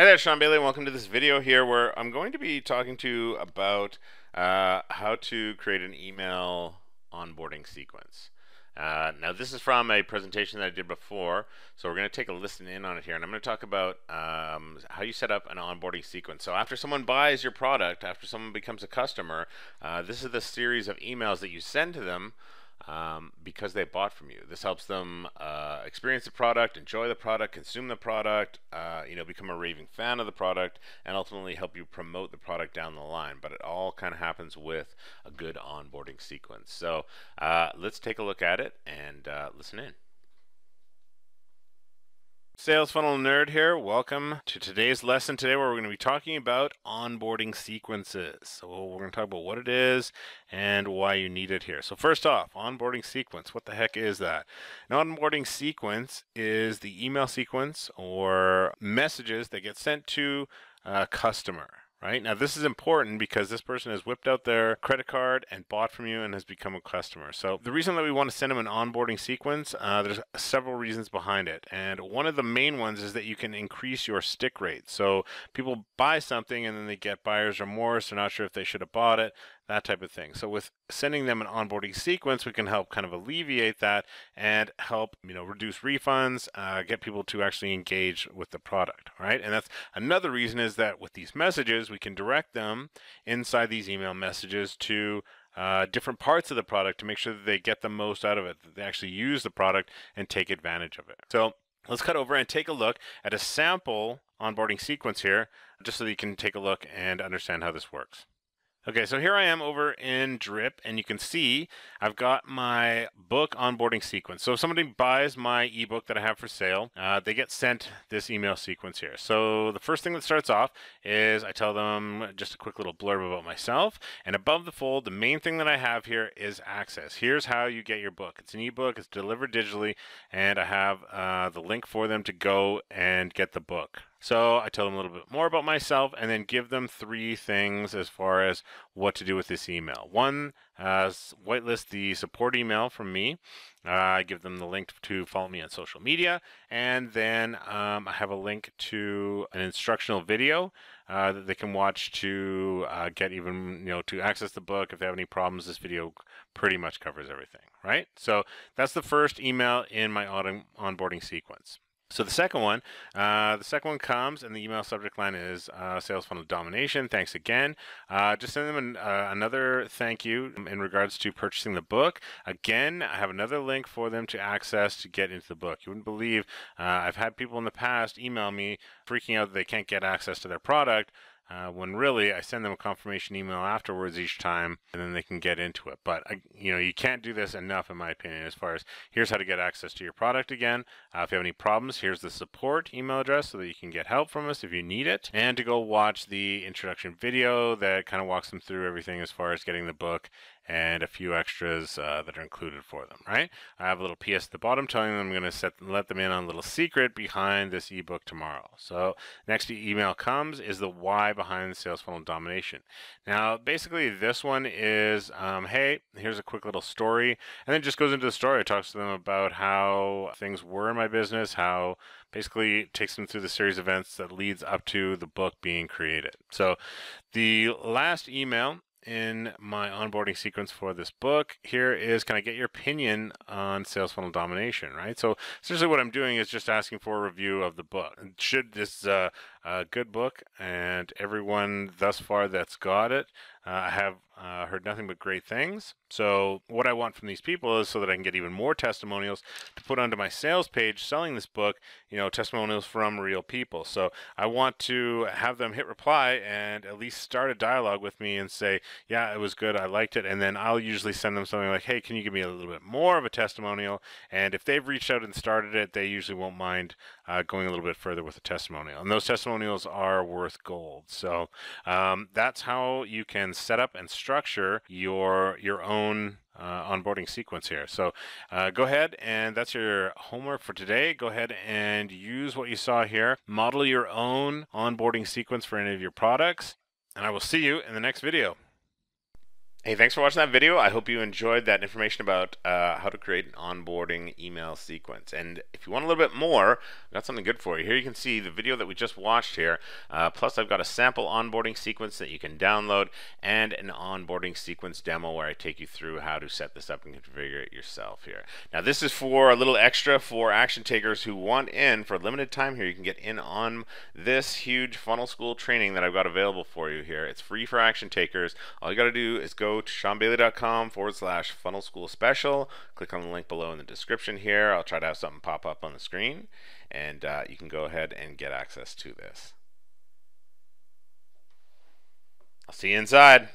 Hey there, Shawn Bayley. Welcome to this video here where I'm going to be talking to you about how to create an email onboarding sequence. Now this is from a presentation that I did before, so we're going to take a listen in on it here, and I'm going to talk about how you set up an onboarding sequence. So after someone buys your product, after someone becomes a customer, this is the series of emails that you send to them because they bought from you. This helps them experience the product, enjoy the product, consume the product, become a raving fan of the product, and ultimately help you promote the product down the line. But it all kind of happens with a good onboarding sequence. So let's take a look at it and listen in. Sales Funnel Nerd here. Welcome to today's lesson today where we're going to be talking about onboarding sequences. So we're going to talk about what it is and why you need it here. So first off, onboarding sequence. What the heck is that? An onboarding sequence is the email sequence or messages that get sent to a customer. Right? Now this is important because this person has whipped out their credit card and bought from you and has become a customer. So the reason that we want to send them an onboarding sequence, there's several reasons behind it. And one of the main ones is that you can increase your stick rate. So people buy something and then they get buyer's remorse. They're not sure if they should have bought it, that type of thing. So with sending them an onboarding sequence, we can help kind of alleviate that and help, reduce refunds, get people to actually engage with the product, right? And that's another reason is that with these messages, we can direct them inside these email messages to different parts of the product to make sure that they get the most out of it, that they actually use the product and take advantage of it. So let's cut over and take a look at a sample onboarding sequence here, just so that you can take a look and understand how this works. Okay, so here I am over in Drip, and you can see I've got my book onboarding sequence. So if somebody buys my ebook that I have for sale, they get sent this email sequence here. So the first thing that starts off is I tell them just a quick little blurb about myself, and above the fold, the main thing that I have here is access. Here's how you get your book. It's an ebook, it's delivered digitally, and I have the link for them to go and get the book. So I tell them a little bit more about myself and then give them three things as far as what to do with this email. One, whitelist the support email from me. I give them the link to follow me on social media. And then I have a link to an instructional video that they can watch to get even, to access the book. If they have any problems, this video pretty much covers everything, right? So that's the first email in my onboarding sequence. So the second one comes, and the email subject line is Sales Funnel Domination. Thanks again. Just send them another thank you in regards to purchasing the book. Again, I have another link for them to access to get into the book. You wouldn't believe I've had people in the past email me freaking out that they can't get access to their product. When really I send them a confirmation email afterwards each time, and then they can get into it. But you can't do this enough in my opinion, as far as here's how to get access to your product again. If you have any problems, here's the support email address so that you can get help from us if you need it. And to go watch the introduction video that kind of walks them through everything as far as getting the book and a few extras that are included for them, right? I have a little PS at the bottom telling them I'm going to let them in on a little secret behind this ebook tomorrow. So next email comes is the why behind Sales Funnel Domination. Now, basically this one is, hey, here's a quick little story. And then just goes into the story. It talks to them about how things were in my business, how basically takes them through the series of events that leads up to the book being created. So the last email in my onboarding sequence for this book here is, can I get your opinion on Sales Funnel Domination, right? So essentially what I'm doing is just asking for a review of the book. Should this a good book, and everyone thus far that's got it, I have heard nothing but great things. So what I want from these people is so that I can get even more testimonials to put onto my sales page selling this book, testimonials from real people. So I want to have them hit reply and at least start a dialogue with me and say, yeah, it was good, I liked it. And then I'll usually send them something like, hey, can you give me a little bit more of a testimonial? And if they've reached out and started it, they usually won't mind going a little bit further with a testimonial. And those testimonials are worth gold. So that's how you can set up and structure your own onboarding sequence here. So go ahead, and that's your homework for today. Go ahead and use what you saw here. Model your own onboarding sequence for any of your products, and I will see you in the next video. Hey, thanks for watching that video. I hope you enjoyed that information about how to create an onboarding email sequence. And if you want a little bit more, I've got something good for you. Here you can see the video that we just watched here. Plus, I've got a sample onboarding sequence that you can download and an onboarding sequence demo where I take you through how to set this up and configure it yourself here. Now, this is for a little extra for action takers who want in for a limited time here. You can get in on this huge funnel school training that I've got available for you here. It's free for action takers. All you got to do is go to ShawnBayley.com/funnel-school-special. Click on the link below in the description here. I'll try to have something pop up on the screen, and you can go ahead and get access to this. I'll see you inside.